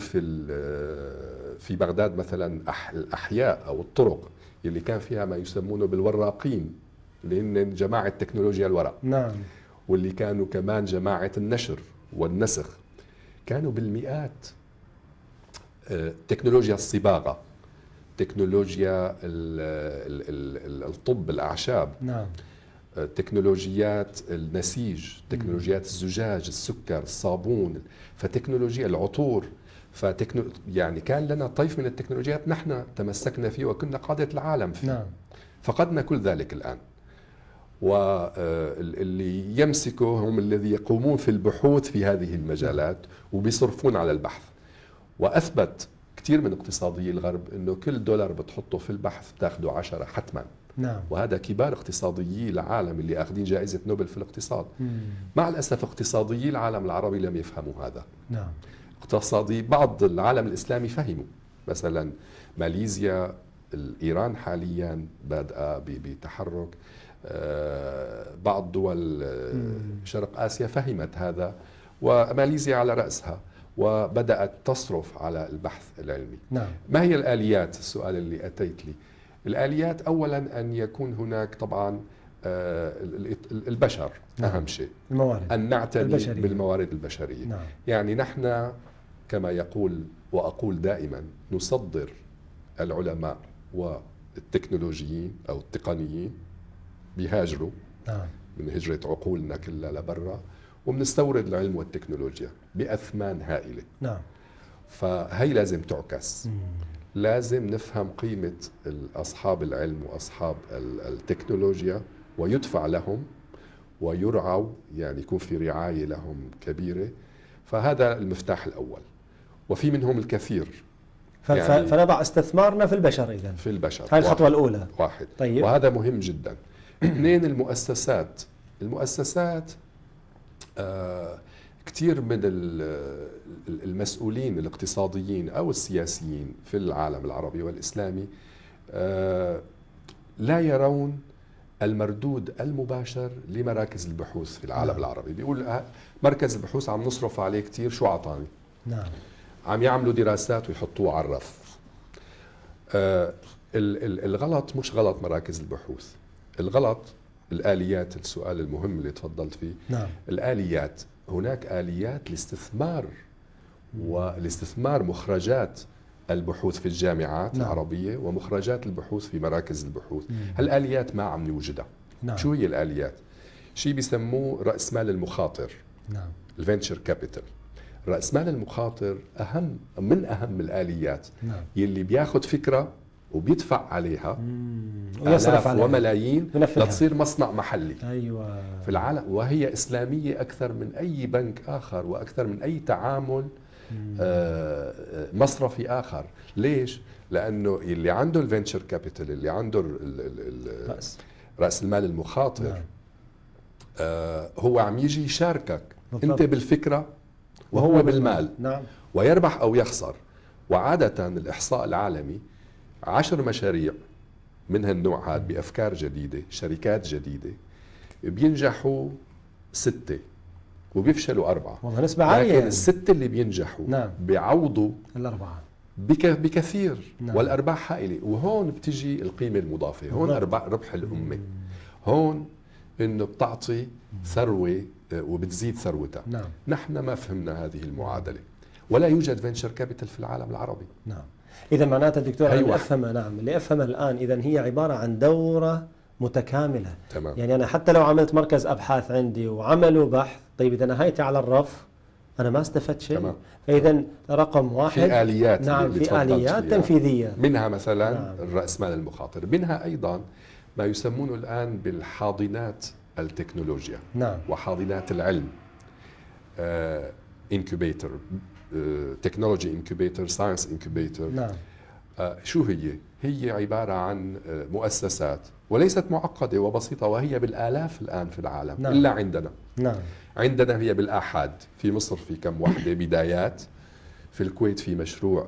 في بغداد مثلا الأحياء أو الطرق اللي كان فيها ما يسمونه بالوراقين، اللي هن جماعة تكنولوجيا الورق، نعم. واللي كانوا كمان جماعة النشر والنسخ، كانوا بالمئات. تكنولوجيا الصباغة، تكنولوجيا الطب الأعشاب، نعم. تكنولوجيات النسيج، تكنولوجيات الزجاج، السكر، الصابون، فتكنولوجيا العطور، يعني كان لنا طيف من التكنولوجيات نحن تمسكنا فيه وكنا قادة العالم فيه، نعم. فقدنا كل ذلك الآن، واللي يمسكه هم الذي يقومون في البحوث في هذه المجالات وبيصرفون على البحث. وأثبت كثير من اقتصادي الغرب أنه كل دولار بتحطه في البحث بتاخده 10 حتما، نعم. وهذا كبار اقتصاديي العالم اللي أخذين جائزة نوبل في الاقتصاد. مع الأسف اقتصاديي العالم العربي لم يفهموا هذا، نعم. اقتصادي بعض العالم الإسلامي فهموا، مثلا ماليزيا، إيران حاليا بادئة بتحرك، بعض دول شرق آسيا فهمت هذا، وماليزيا على رأسها، وبدأت تصرف على البحث العلمي، نعم. ما هي الآليات؟ السؤال اللي أتيت لي، الآليات أولا أن يكون هناك طبعا البشر، نعم. أهم شيء الموارد. أن نعتني بالموارد البشرية، نعم. يعني نحن كما يقول وأقول دائما نصدر العلماء والتكنولوجيين أو التقنيين، بيهاجروا، نعم. من هجرة عقولنا كلها لبرا، وبنستورد العلم والتكنولوجيا بأثمان هائلة، نعم. فهي لازم تعكس، لازم نفهم قيمة أصحاب العلم وأصحاب التكنولوجيا، ويدفع لهم ويرعوا، يعني يكون في رعاية لهم كبيرة. فهذا المفتاح الأول، وفي منهم الكثير، يعني فنضع استثمارنا في البشر. إذن في البشر هاي الخطوة الأولى، واحد. طيب. وهذا مهم جدا. اثنين، المؤسسات كثير من المسؤولين الاقتصاديين أو السياسيين في العالم العربي والإسلامي لا يرون المردود المباشر لمراكز البحوث في العالم، نعم. العربي. بيقول مركز البحوث عم نصرف عليه كثير، شو عطاني؟ نعم. عم يعملوا دراسات ويحطوه على الرف. الغلط مش غلط مراكز البحوث، الغلط الآليات. السؤال المهم اللي تفضلت فيه، نعم. الآليات، هناك آليات لاستثمار، والاستثمار مخرجات البحوث في الجامعات، نعم. العربية، ومخرجات البحوث في مراكز البحوث. هالآليات ما عم نوجدها، نعم. شو هي الآليات؟ شيء بيسموه رأس مال المخاطر، نعم. الفينشر كابيتال. رأس مال المخاطر أهم من الآليات، نعم. يلي بياخد فكرة وبيدفع عليها آلاف وملايين لتصير مصنع محلي أيوة. في العالم، وهي إسلامية أكثر من أي بنك آخر وأكثر من أي تعامل مصرفي آخر. ليش؟ لأنه اللي عنده الفينشر كابيتال، اللي عنده رأس المال المخاطر نعم. هو عم يجي يشاركك بالضبط. أنت بالفكرة وهو بالمال نعم. ويربح أو يخسر. وعادة الإحصاء العالمي 10 مشاريع من هالنوع هذا بأفكار جديدة، شركات جديدة، بينجحوا 6 وبيفشلوا 4. والله نسبة عالية. لكن يعني. ال6 اللي بينجحوا نعم. بيعوضوا ال4 بكثير نعم. والأرباح هائلة. وهون بتجي القيمة المضافة، هون ربح الأمة، هون إنه بتعطي ثروة وبتزيد ثروتها نعم. نحن ما فهمنا هذه المعادلة، ولا يوجد فينشر كابيتال في العالم العربي نعم. إذا معناتها دكتور أيوة. اللي أفهمها نعم، اللي أفهمها الآن إذا هي عبارة عن دورة متكاملة تمام. يعني أنا حتى لو عملت مركز أبحاث عندي وعملوا بحث، طيب إذا نهايتي على الرف أنا ما استفدت شيء. فإذا رقم 1 في آليات نعم، في آليات تنفيذية، منها مثلا نعم. الرأس مال المخاطر، منها أيضا ما يسمونه الآن بالحاضنات التكنولوجيا نعم. وحاضنات العلم، إنكوبيتر، تكنولوجي انكوبيتر، ساينس انكوبيتر نعم. شو هي عبارة عن مؤسسات وليست معقدة وبسيطة، وهي بالآلاف الآن في العالم نعم. إلا عندنا نعم. عندنا هي بالآحاد، في مصر في كم وحدة بدايات، في الكويت في مشروع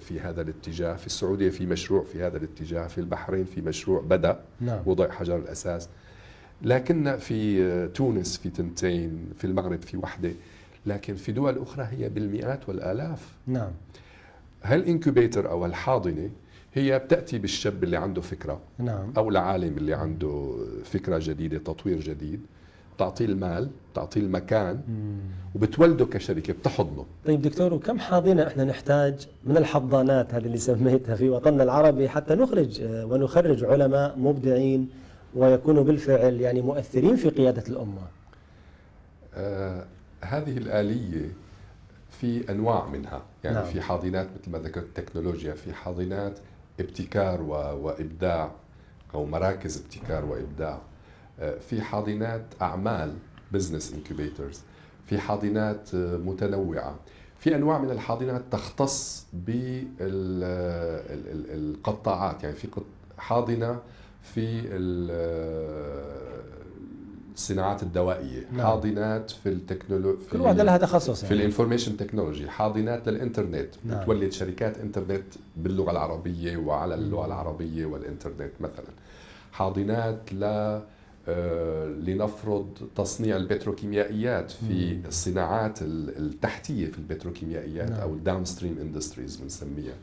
في هذا الاتجاه، في السعودية في مشروع في هذا الاتجاه، في البحرين في مشروع بدأ نعم. وضع حجر الأساس، لكن في تونس في 2، في المغرب في 1، لكن في دول أخرى هي بالمئات والآلاف نعم. هالإنكوبيتر أو الحاضنة هي بتأتي بالشاب اللي عنده فكرة نعم. أو العالم اللي عنده فكرة جديدة، تطوير جديد، تعطيه المال، تعطيه المكان وبتولده كشركة، بتحضنه. طيب دكتور، وكم حاضنة احنا نحتاج من الحضانات هذه اللي سميتها في وطننا العربي حتى نخرج ونخرج علماء مبدعين ويكونوا بالفعل يعني مؤثرين في قيادة الأمة؟ هذه الآلية في أنواع منها، يعني نعم. في حاضنات مثل ما ذكرت التكنولوجيا، في حاضنات ابتكار وإبداع أو مراكز ابتكار وإبداع، في حاضنات أعمال بزنس انكوبيترز، في حاضنات متنوعة، في أنواع من الحاضنات تختص بالقطاعات، يعني في حاضنة في الصناعات الدوائية نعم. حاضنات في التكنولوجيا، كل واحدة لها تخصص، يعني في الانفورميشن تكنولوجي، حاضنات للإنترنت نعم. بتولد شركات إنترنت باللغة العربية وعلى اللغة العربية والإنترنت مثلا، حاضنات لنفرض تصنيع البتروكيميائيات في الصناعات التحتية في البتروكيميائيات نعم. أو الداونستريم اندستريز بنسميها،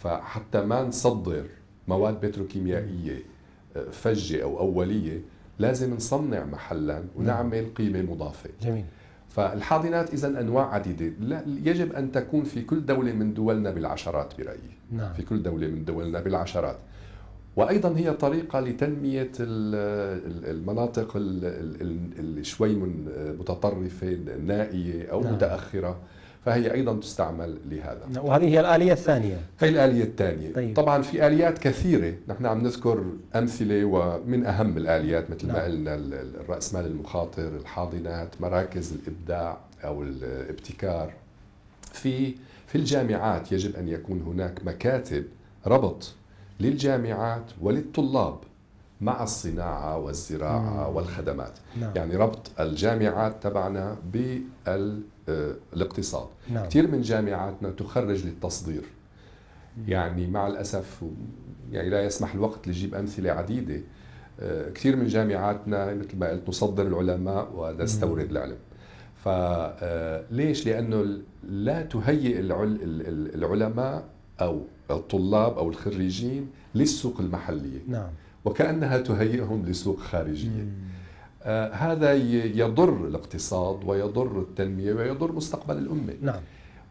فحتى ما نصدر مواد بتروكيميائية فجة أو أولية لازم نصنع محلا ونعمل قيمة مضافة جميل. فالحاضنات إذن أنواع عديدة، يجب أن تكون في كل دولة من دولنا بالعشرات برأيي نعم. في كل دولة من دولنا بالعشرات. وأيضا هي طريقة لتنمية المناطق اللي شوي من متطرفة نائية أو نعم. متأخرة، فهي أيضا تستعمل لهذا. وهذه هي الآلية الثانية. هي الآلية الثانية طيب. طبعا في آليات كثيرة، نحن عم نذكر أمثلة، ومن أهم الآليات مثل نعم. ما قلنا الرأس مال المخاطر، الحاضنات، مراكز الإبداع أو الابتكار. في الجامعات يجب أن يكون هناك مكاتب ربط للجامعات وللطلاب مع الصناعة والزراعة والخدمات نعم. يعني ربط الجامعات تبعنا بالاقتصاد نعم. كثير من جامعاتنا تخرج للتصدير يعني مع الأسف، يعني لا يسمح الوقت لجيب أمثلة عديدة، كثير من جامعاتنا مثل ما قلت نصدر العلماء ونستورد العلم. فليش؟ لأنه لا تهيئ العلماء أو الطلاب أو الخريجين للسوق المحلية نعم. وكأنها تهيئهم لسوق خارجية. هذا يضر الاقتصاد ويضر التنمية ويضر مستقبل الأمة نعم.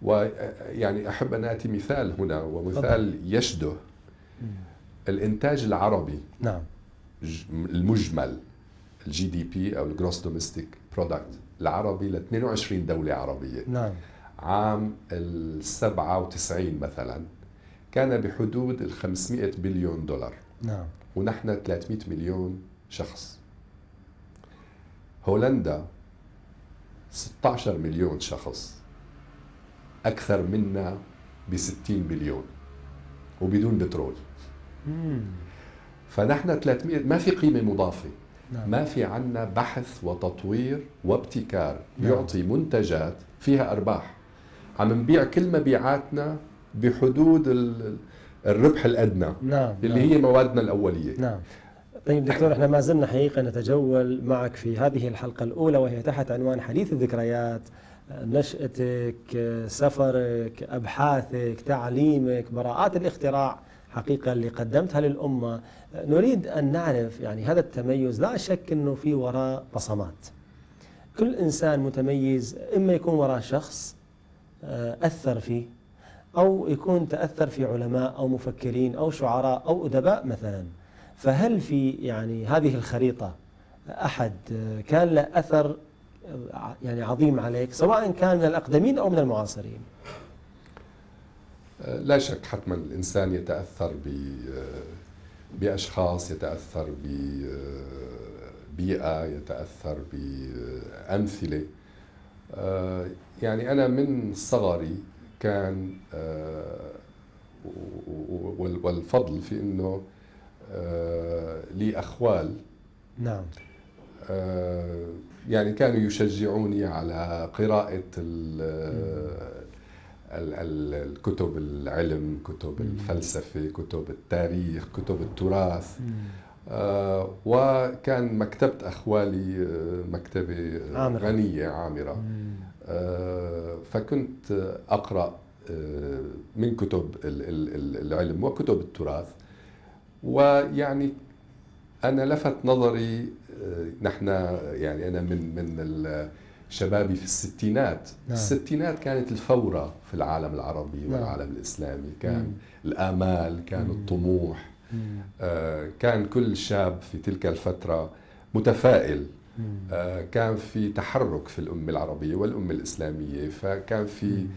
ويعني أحب أن أتي مثال هنا، ومثال يشده الإنتاج العربي نعم. المجمل الGDP أو الجروس دوميستيك برودكت العربي ل 22 دولة عربية نعم. عام ال 97 مثلا كان بحدود ال 500 بليون دولار. نعم. ونحن 300 مليون شخص. هولندا 16 مليون شخص، أكثر منا ب 60 مليون وبدون بترول. فنحن 300 ما في قيمة مضافة. نعم. ما في عنا بحث وتطوير وابتكار. نعم. يعطي منتجات فيها أرباح. عم نبيع كل مبيعاتنا بحدود الربح الأدنى. نعم. اللي نعم. هي موادنا الأولية. نعم. طيب دكتور، احنا ما زلنا حقيقة نتجول معك في هذه الحلقة الأولى وهي تحت عنوان حديث الذكريات، نشأتك، سفرك، أبحاثك، تعليمك، براءات الاختراع حقيقة اللي قدمتها للأمة. نريد أن نعرف يعني هذا التميز لا شك أنه في وراء بصمات. كل إنسان متميز إما يكون وراء شخص أثر فيه، أو يكون تأثر في علماء أو مفكرين أو شعراء أو أدباء مثلا. فهل في يعني هذه الخريطة أحد كان له أثر يعني عظيم عليك، سواء كان من الأقدمين أو من المعاصرين؟ لا شك حتما الإنسان يتأثر بأشخاص، يتأثر ببيئة، يتأثر بأمثلة. يعني أنا من صغري كان والفضل في أنه لي أخوال. نعم. يعني كانوا يشجعوني على قراءة الكتب العلم، كتب الفلسفة، كتب التاريخ، كتب التراث. وكان مكتبة أخوالي مكتبة غنية عامرة. فكنت أقرأ من كتب العلم وكتب التراث. ويعني أنا لفت نظري، نحن يعني أنا من شبابي في الستينات. نعم. الستينات كانت الفورة في العالم العربي والعالم الإسلامي، كان الآمال، كان الطموح. كان كل شاب في تلك الفترة متفائل. كان في تحرك في الأمة العربية والأمة الإسلامية، فكان في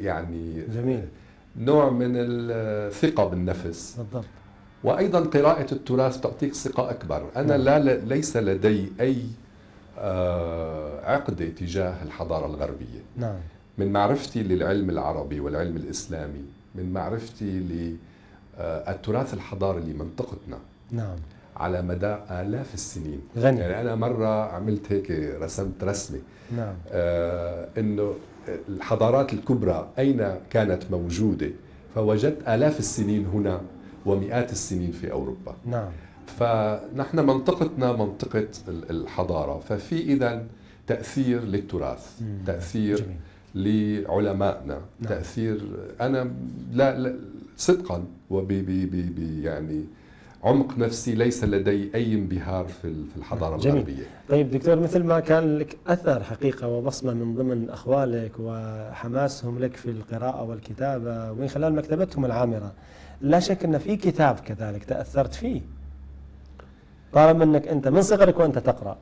يعني جميل. نوع من الثقة بالنفس. بالضبط. وأيضا قراءة التراث تعطيك ثقة أكبر. أنا ليس لدي أي عقدة تجاه الحضارة الغربية. نعم. من معرفتي للعلم العربي والعلم الإسلامي، من معرفتي للتراث الحضاري لمنطقتنا. نعم. على مدى آلاف السنين. غني. يعني أنا مرة عملت هيك رسمت رسمة. نعم. إنه الحضارات الكبرى أين كانت موجودة، فوجدت آلاف السنين هنا ومئات السنين في أوروبا. نعم. فنحن منطقتنا منطقة الحضارة، ففي إذن تأثير للتراث، تأثير لعلمائنا. نعم. تأثير أنا لا صدقا يعني عمق نفسي ليس لدي أي انبهار في الحضارة الغربية. طيب دكتور، مثل ما كان لك أثر حقيقة وبصمة من ضمن أخوالك وحماسهم لك في القراءة والكتابة ومن خلال مكتبتهم العامرة، لا شك أن في كتاب كذلك تأثرت فيه طالما أنك أنت من صغرك وأنت تقرأ.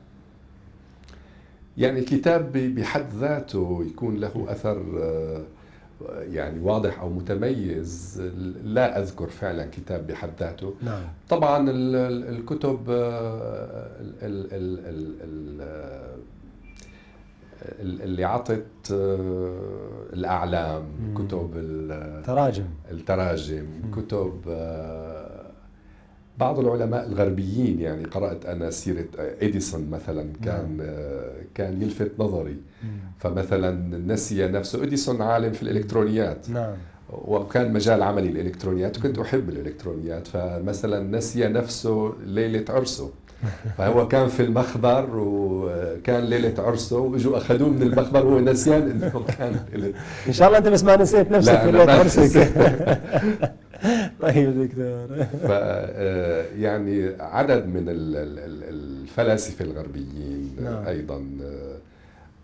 يعني الكتاب بحد ذاته يكون له أثر يعني واضح أو متميز. لا أذكر فعلا كتاب بحد ذاته. نعم. طبعا الكتب اللي عطت الأعلام، كتب التراجم، كتب بعض العلماء الغربيين. يعني قرأت أنا سيرة إديسون مثلا، كان يلفت نظري. فمثلا نسي نفسه. إديسون عالم في الإلكترونيات. نعم. وكان مجال عملي الإلكترونيات، وكنت أحب الإلكترونيات. فمثلا نسي نفسه ليلة عرسه، فهو كان في المخبر وكان ليلة عرسه واجوا أخذوه من المخبر وهو نسيان إنه كان إن شاء الله أنت بس ما نسيت نفسك في ليلة عرسك. طيب دكتور، يعني عدد من الفلاسفة الغربيين. نعم. أيضا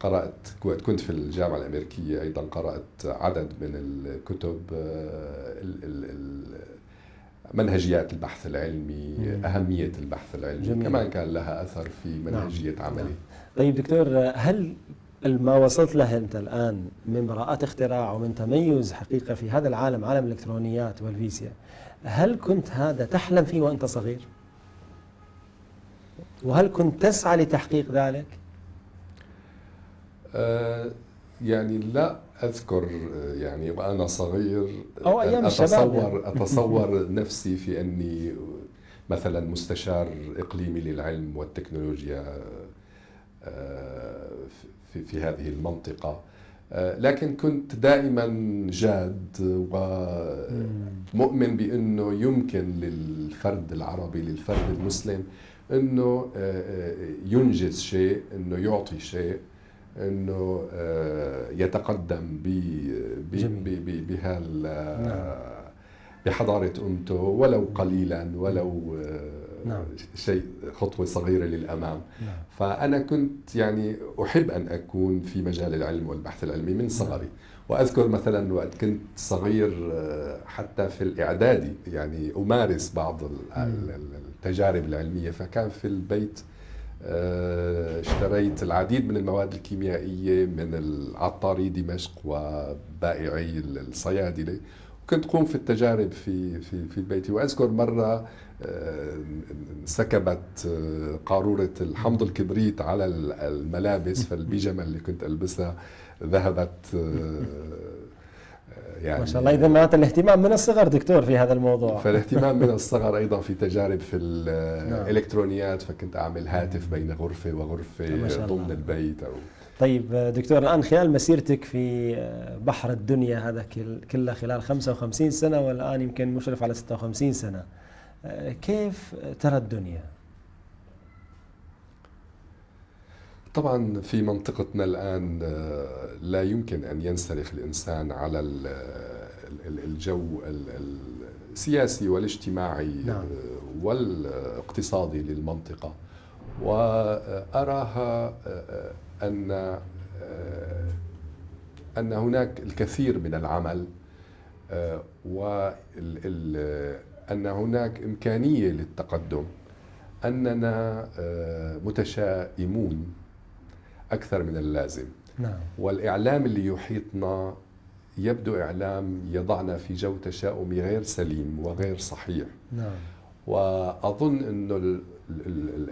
قرأت، كنت في الجامعة الأمريكية أيضا قرأت عدد من الكتب، منهجيات البحث العلمي، أهمية البحث العلمي. جميل. كمان كان لها أثر في منهجية. نعم. عملي. نعم. طيب دكتور، هل ما وصلت له أنت الآن من براءات اختراع ومن تميز حقيقة في هذا العالم، عالم الإلكترونيات والفيزياء، هل كنت هذا تحلم فيه وأنت صغير؟ وهل كنت تسعى لتحقيق ذلك؟ يعني لا أذكر يعني وأنا صغير أو أيام أتصور نفسي في أني مثلا مستشار إقليمي للعلم والتكنولوجيا في هذه المنطقة، لكن كنت دائما جاد ومؤمن بأنه يمكن للفرد العربي، للفرد المسلم، أنه ينجز شيء، أنه يعطي شيء، أنه يتقدم بحضارة أمته ولو قليلا، ولو نعم. شيء خطوة صغيرة للأمام. نعم. فأنا كنت يعني أحب أن أكون في مجال العلم والبحث العلمي من صغري. نعم. وأذكر مثلا وقت كنت صغير حتى في الإعدادي يعني أمارس بعض التجارب العلمية، فكان في البيت اشتريت العديد من المواد الكيميائية من العطاري دمشق وبائعي الصيادلة، كنت قوم في التجارب في بيتي. واذكر مره سكبت قاروره الحمض الكبريت على الملابس، فالبيجامه اللي كنت البسها ذهبت. يعني ما شاء الله، اذا معناته الاهتمام من الصغر دكتور في هذا الموضوع. فالاهتمام من الصغر ايضا في تجارب في الالكترونيات، فكنت اعمل هاتف بين غرفه وغرفه ضمن البيت. طيب دكتور، الآن خلال مسيرتك في بحر الدنيا هذا كله خلال 55 سنة والآن يمكن مشرف على 56 سنة، كيف ترى الدنيا؟ طبعا في منطقتنا الآن لا يمكن أن ينسلخ الإنسان على الجو السياسي والاجتماعي نعم. والاقتصادي للمنطقة، وأراها أن هناك الكثير من العمل، وأن هناك إمكانية للتقدم، أننا متشائمون أكثر من اللازم. نعم. والإعلام اللي يحيطنا يبدو إعلام يضعنا في جو تشاؤمي غير سليم وغير صحيح. نعم. وأظن أنه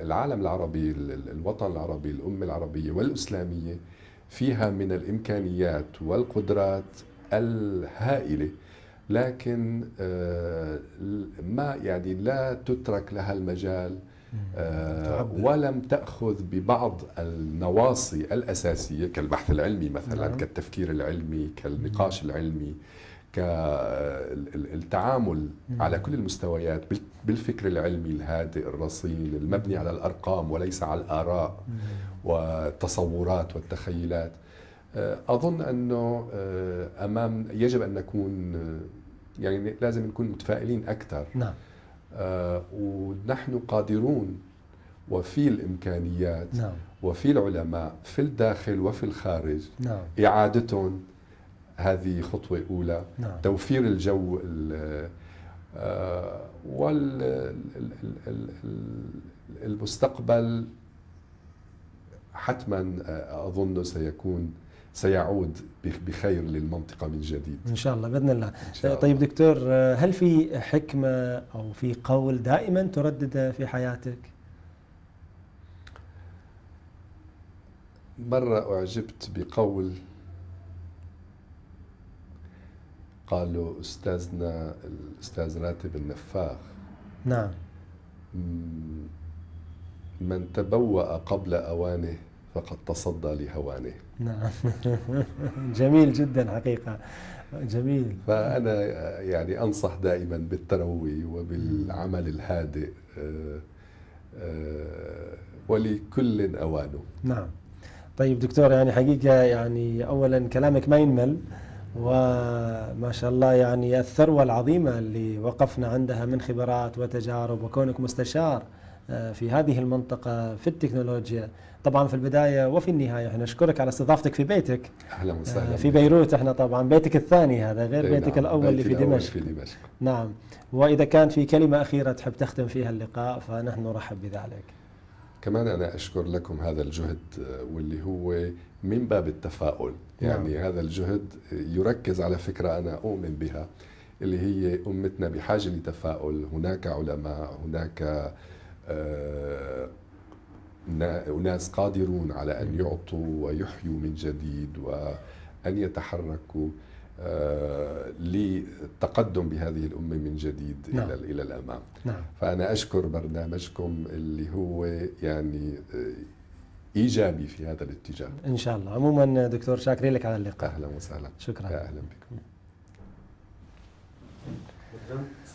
العالم العربي، الوطن العربي، الأمة العربية والإسلامية فيها من الإمكانيات والقدرات الهائلة، لكن ما يعني لا تترك لها المجال، ولم تأخذ ببعض النواصي الأساسية كالبحث العلمي مثلا، كالتفكير العلمي، كالنقاش العلمي، التعامل على كل المستويات بالفكر العلمي الهادئ الرصين المبني على الأرقام وليس على الآراء والتصورات والتخيلات. أظن أنه أمام يجب أن نكون يعني لازم نكون متفائلين أكثر. نعم. ونحن قادرون وفي الإمكانيات. نعم. وفي العلماء في الداخل وفي الخارج. نعم. إعادتهم هذه خطوة أولى. نعم. توفير الجو والمستقبل حتما أظن سيعود بخير للمنطقة من جديد إن شاء الله، بإذن الله. طيب دكتور، هل في حكمة أو في قول دائما تردده في حياتك؟ مرة أعجبت بقول قالوا أستاذنا الأستاذ راتب النفاخ، نعم، من تبوأ قبل أوانه فقد تصدى لهوانه. نعم. جميل جدا حقيقة، جميل. فأنا يعني أنصح دائما بالتروي وبالعمل الهادئ، ولكل أوانه. نعم. طيب دكتور، يعني حقيقة يعني أولا كلامك ما ينمل، وما شاء الله يعني الثروة العظيمة اللي وقفنا عندها من خبرات وتجارب، وكونك مستشار في هذه المنطقة في التكنولوجيا. طبعا في البداية وفي النهاية احنا نشكرك على استضافتك في بيتك. أهلا وسهلا في بيروت. احنا طبعا بيتك الثاني هذا غير بيتك الأول اللي في دمشق. نعم. وإذا كان في كلمة أخيرة تحب تختم فيها اللقاء فنحن نرحب بذلك. كمان أنا أشكر لكم هذا الجهد واللي هو من باب التفاؤل، يعني هذا الجهد يركز على فكرة أنا أؤمن بها اللي هي أمتنا بحاجة لتفاؤل. هناك علماء، هناك ناس قادرون على أن يعطوا ويحيوا من جديد وأن يتحركوا للتقدم بهذه الأمة من جديد إلى الأمام. فأنا أشكر برنامجكم اللي هو يعني إيجابي في هذا الاتجاه إن شاء الله. عموما دكتور شاكرين لك على اللقاء. أهلا وسهلا. شكرا. أهلا بكم.